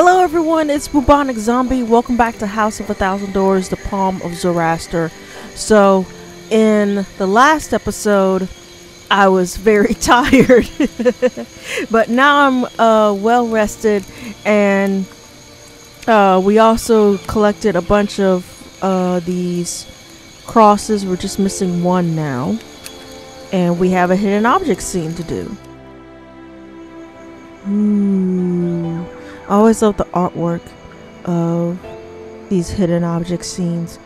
Hello everyone, it's Bubonic Zombie. Welcome back to House of a Thousand Doors, the Palm of Zoroaster. So, in the last episode, I was very tired. But now I'm well rested, and we also collected a bunch of these crosses. We're just missing one now. And we have a hidden object scene to do. I always love the artwork of these hidden object scenes.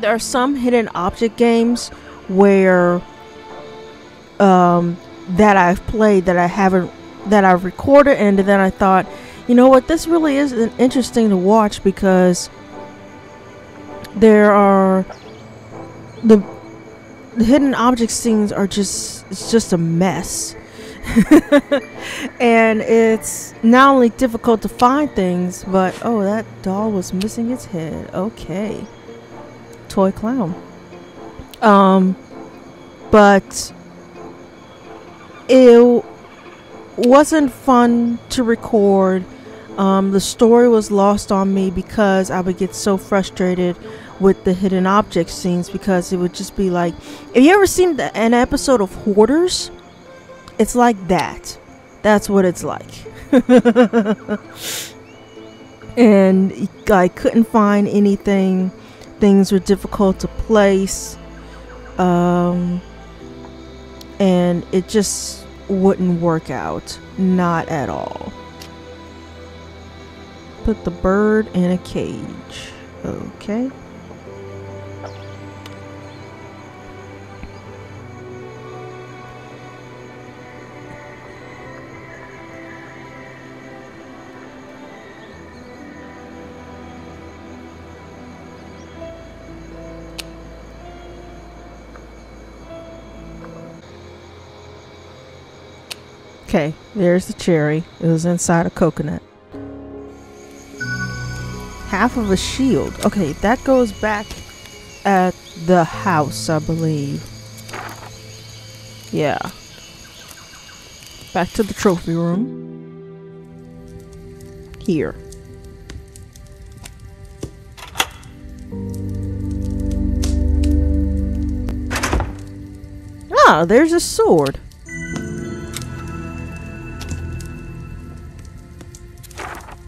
There are some hidden object games where that I've played that I've recorded, and then I thought, you know what, this really is interesting to watch because there are the hidden object scenes are just a mess. And it's not only difficult to find things, but oh, that doll was missing its head. Okay, toy clown. But it wasn't fun to record. The story was lost on me because I would get so frustrated with the hidden object scenes, because it would just be like, have you ever seen an episode of Hoarders? It's like that. That's what it's like. And I couldn't find anything. Things were difficult to place. And it just wouldn't work out. Not at all. Put the bird in a cage. Okay. Okay, there's the cherry. It was inside a coconut. Half of a shield. Okay, that goes back at the house, I believe. Yeah. Back to the trophy room. Here. Ah, there's a sword.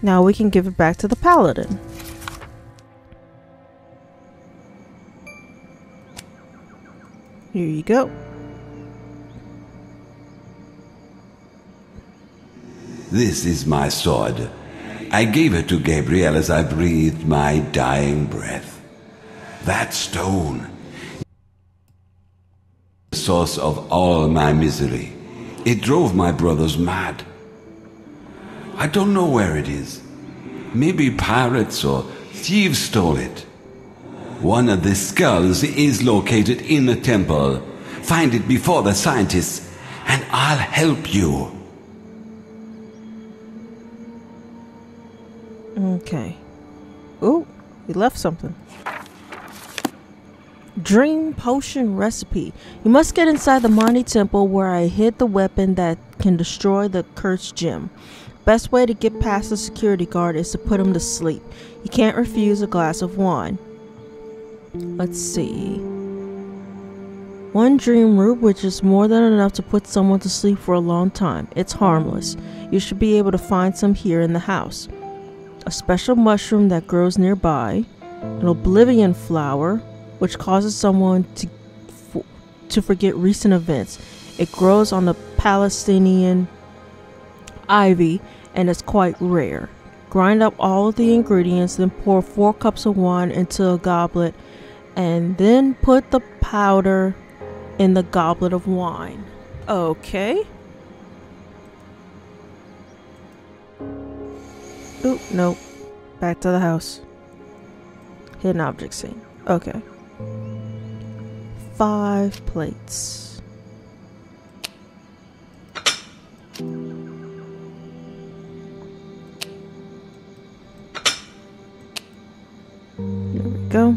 Now we can give it back to the paladin. Here you go. This is my sword. I gave it to Gabriel as I breathed my dying breath. That stone is the source of all my misery. It drove my brothers mad. I don't know where it is. Maybe pirates or thieves stole it. One of the skulls is located in the temple. Find it before the scientists, and I'll help you. Okay. Oh, we left something. Dream potion recipe. You must get inside the Marnie Temple, where I hid the weapon that can destroy the cursed gem. Best way to get past the security guard is to put him to sleep. You can't refuse a glass of wine. Let's see. One dream root, which is more than enough to put someone to sleep for a long time. It's harmless. You should be able to find some here in the house. A special mushroom that grows nearby. An oblivion flower, which causes someone to forget recent events. It grows on the Palestinian ivy and is quite rare. Grind up all of the ingredients, then pour 4 cups of wine into a goblet, and then put the powder in the goblet of wine. Okay. Oop, nope. Back to the house. Hidden object scene. Okay. 5 plates. Go.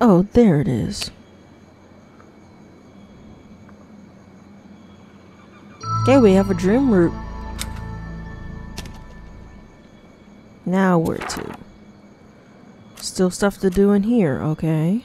Oh, Oh, there it is. Okay, we have a dream route. Now where to? Still stuff to do in here, okay.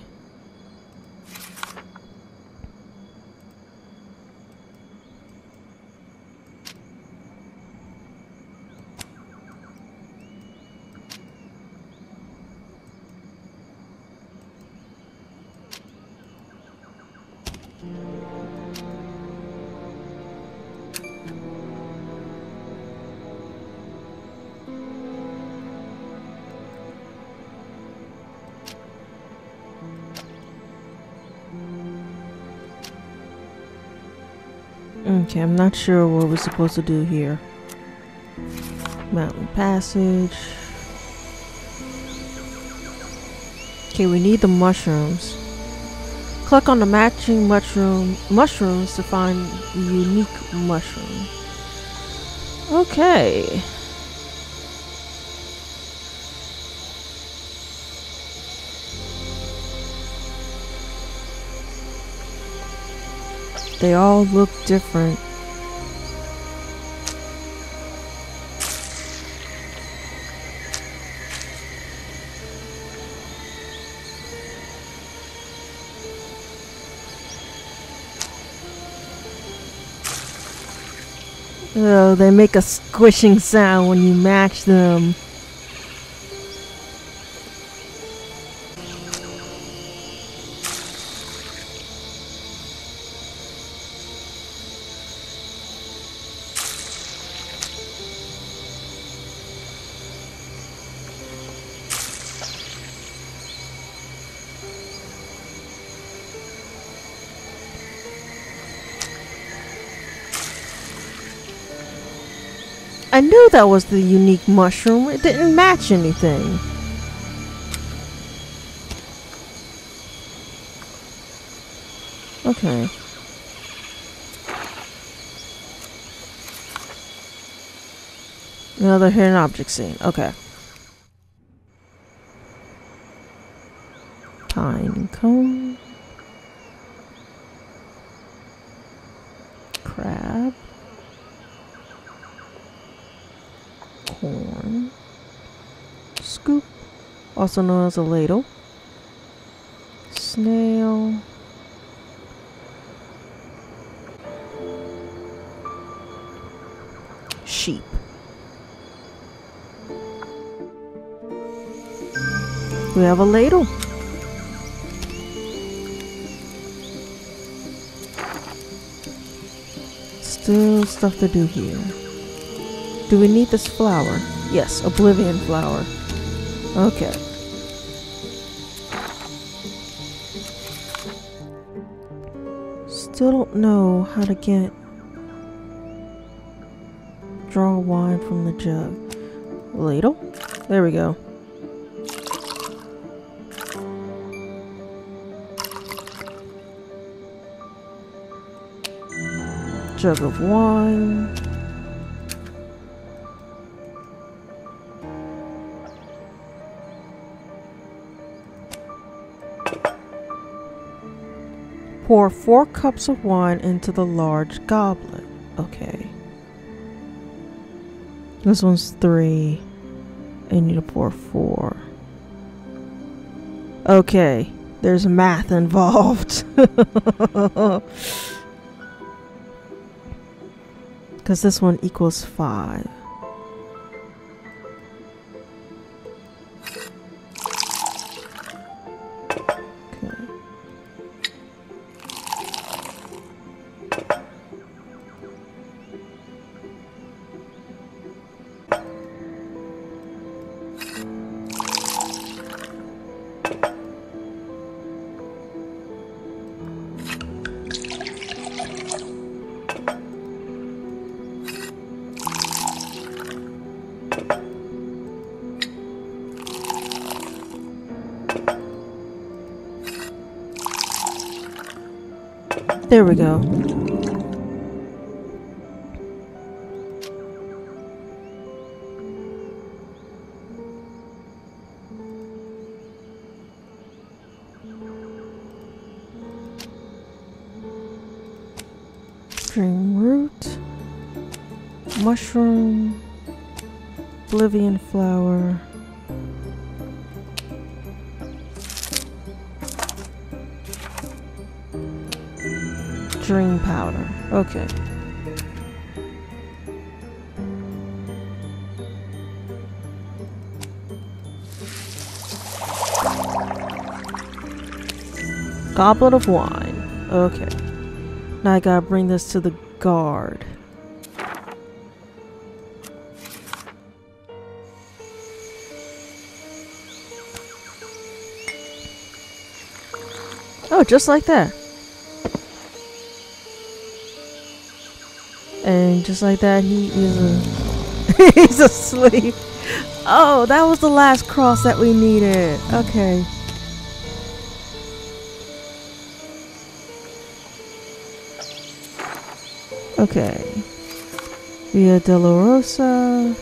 Okay, I'm not sure what we're supposed to do here. Mountain passage. Okay, we need the mushrooms. Click on the matching mushrooms to find a unique mushroom. Okay. They all look different. Oh, they make a squishing sound when you match them. I knew that was the unique mushroom. It didn't match anything. Okay. Another hidden object scene. Okay. Pine cone. Crab. Horn. Scoop, also known as a ladle. Snail. Sheep. We have a ladle. Still stuff to do here. Do we need this flower? Yes, Oblivion flower. Okay. Still don't know how to get... Draw wine from the jug. Ladle? There we go. Jug of wine. Pour 4 cups of wine into the large goblet. Okay. This one's 3. I need to pour 4. Okay. There's math involved. Because this one equals 5. There we go. String root, mushroom, oblivion flower, dream powder. Okay. Goblet of wine. Okay. Now I gotta bring this to the guard. Oh, just like that. And just like that, he is a he's asleep. Oh, that was the last cross that we needed. Okay. Okay. Via Dolorosa.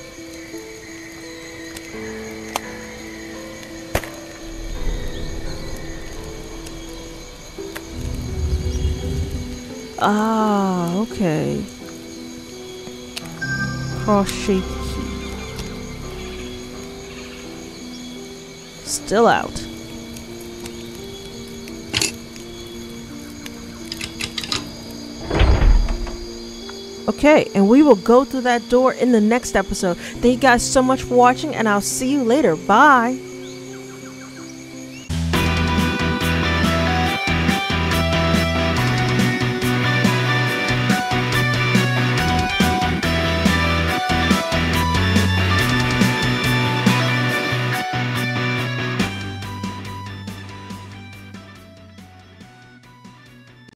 Ah, okay. Cross-shaped key. Still out. Okay, and we will go through that door in the next episode. Thank you guys so much for watching, and I'll see you later. Bye!